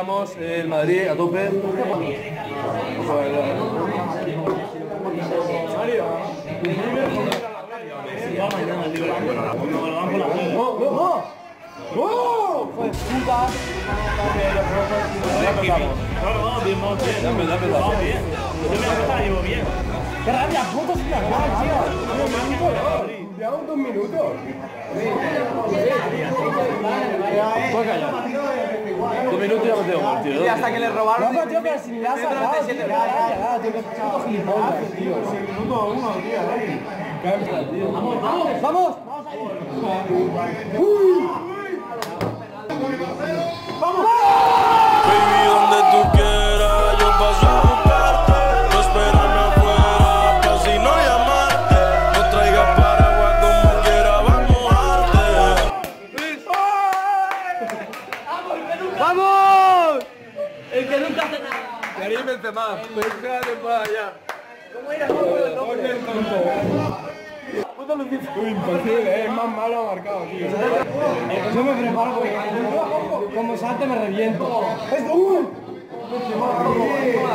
estamos, el Madrid a tope. Dos minutos ya me tengo mal, tío. Hasta que le robaron. No, tío, pero si me la has sacado. Tío, que puto gilipollas, tío. Minuto uno, tío. Vamos, vamos, vamos. Vamos ahí. ¡Uy! ¡Vamos! Baby, donde tú quieras, yo paso a buscarte. No esperarme afuera, pero si no llamarte. No traigas paraguas como quiera, vamos a mojarte. ¡Vamos! El que nunca hace nada. Anímate más, pégate para allá. ¿Cómo irás con el nombre? Imposible, es más malo marcado, tío. Yo me preparo porque como salte me reviento. ¡Es no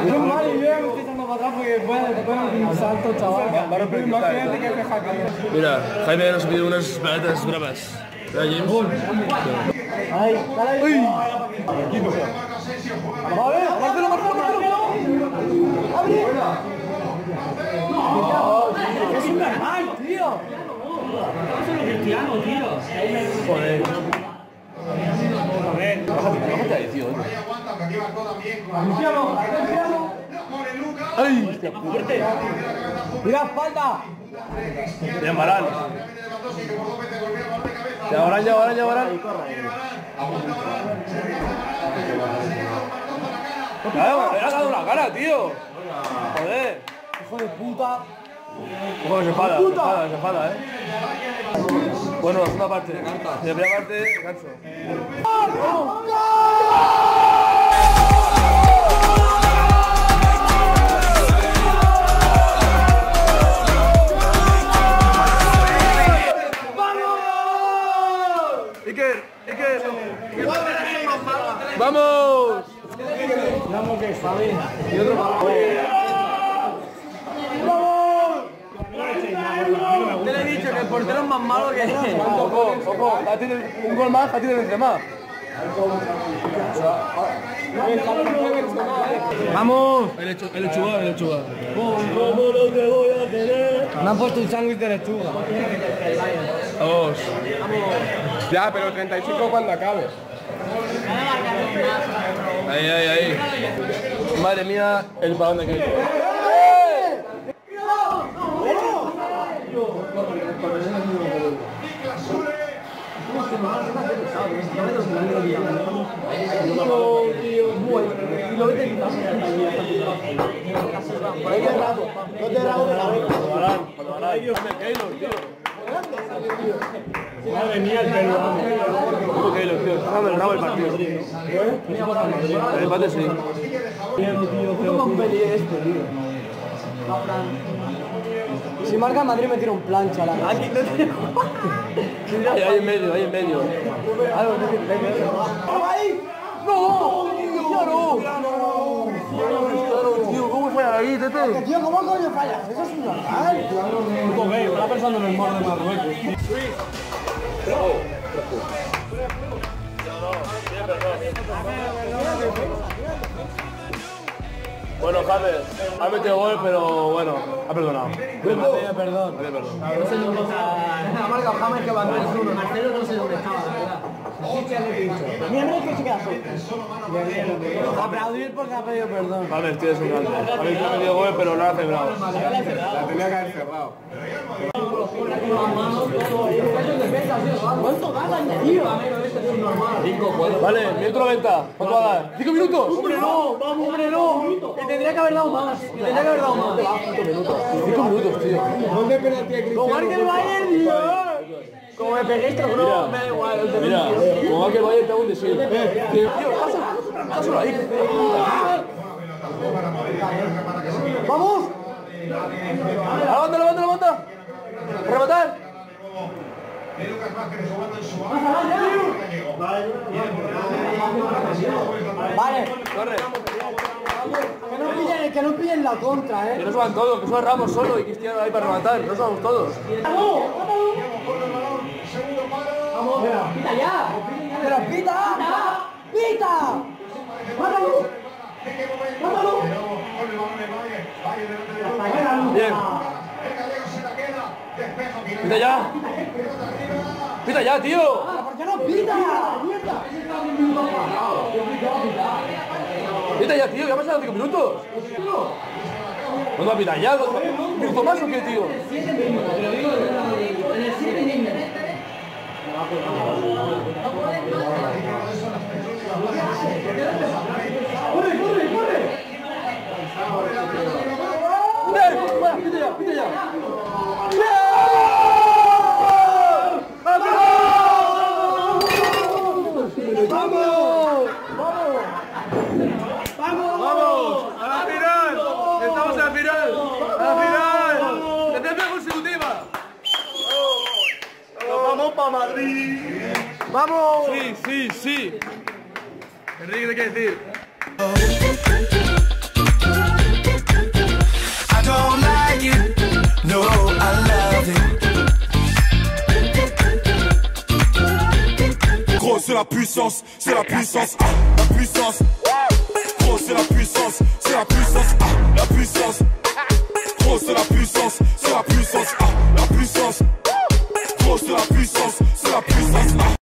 es mal idea que estoy echando para atrás porque después me un salto, chaval. Imagínate que es jacaño. Mira, Jaime nos ha pedido unas paletas bravas. ¿Verdad, James? ¡Ay! ¡Dale! ¡Uy! ¡A ver! ¡Mártelo, mártelo, mártelo! ¡Abre! ¡No! ¡Es un carnal, tío! ¡No son los cristianos, tío! ¡Joder! ¡Joder! ¡Bájate ahí, tío! ¡Cristiano! ¡Cristiano! ¡Ay! ¡Hostia puta! ¡Mira la espalda! ¡De Amaral! ¡Ya ahora, ya ahora, ya ahora! ¡Claro, me ha dado la cara, tío! ¡Joder! ¡Hijo de puta! ¡Ojo, se enfada, eh! Bueno, es una parte. De la primera parte, canso. Iker, Iker, vamos. Vamos que está bien. Y otro para abajo. Vamos. Te le he dicho que el portero es más malo que él. Ojo, ojo. Un gol más, tiene el demás. Vamos. El lechuga, el lechuga. ¿Cómo no te voy a tener? Me han puesto un sándwich de lechuga. Vamos. Ya, pero 35 cuando acabe. Ahí, ahí, ahí. Madre mía, el balón de Cristo. Madre mía, el peruano. ¿Cómo que los tíos? Está ganando el partido. El empate sí. ¿Cómo peli es este, tío? Si marca Madrid me tira un plancha a la cara. Aquí te tiro. Ahí en medio, ahí en medio. ¡Ahí! ¡No! ¡Claro! ¡Claro, tío! ¿Cómo falla ahí, Tete? Tío, ¿cómo coño fallas? Eso es un normal. Un bello, está pensando en el mar de Marruecos. Bueno, James, ha metido gol, pero bueno, ha perdonado. Perdón. No sé dónde está. Ha marcado James que va a ganar uno. Marcelo no sé dónde estaba, ¿verdad? Mira, mira que se queda solo. Aplaudir porque ha pedido perdón. James, tío, es un grande. Habéis metido gol, pero lo ha celebrado. La tenía que haber cerrado. ¿Cuánto ganan, tío? Vale, minuto 90. ¿Cuánto va a dar? ¿5 minutos? ¡Hombre, no! ¡Vamos, hombre, no! Te tendría que haber dado más. Te tendría que haber dado más. 5 minutos, tío. ¿Dónde penalti a Cristiano? ¡Como marca el Bayern, tío! Como me peguéis, no, me da igual. Mira, como marca el Bayern, te hago un deseo. Tío, pasa. Pásalo ahí. ¡Vamos! ¡Levanta, levanta, levanta! ¡Rematar! Vale, corre. Que no pillen la contra, eh. Que no suban todos, que suban Ramos solo y Cristiano ahí para rematar, no subamos todos. ¡Vamos! ¡Vamos! ¡Pita ya! ¡Pero pita! ¡Pita! ¡Mátalo! ¡Mátalo! Bien. ¡Pita ya! ¡Pita ya, tío! ¿Por qué no pita? ¡Pita ya, tío! ¡Ya pasaron 5 minutos! ¿No va a pitar ya? ¿Un minuto más o qué, tío? ¡Corre, corre, corre! ¡Pita ya, pita ya! Madrid. ¡Vamos! Sí, sí, sí. Enrique, ¿qué quieres decir? I don't like it. No, I love it. Gros, c'est la puissance, c'est la puissance, ah, la puissance. Gros, c'est la puissance, c'est la puissance, ah, la puissance. Gros, c'est la puissance, ah, la puissance. C'est la puissance, c'est la puissance.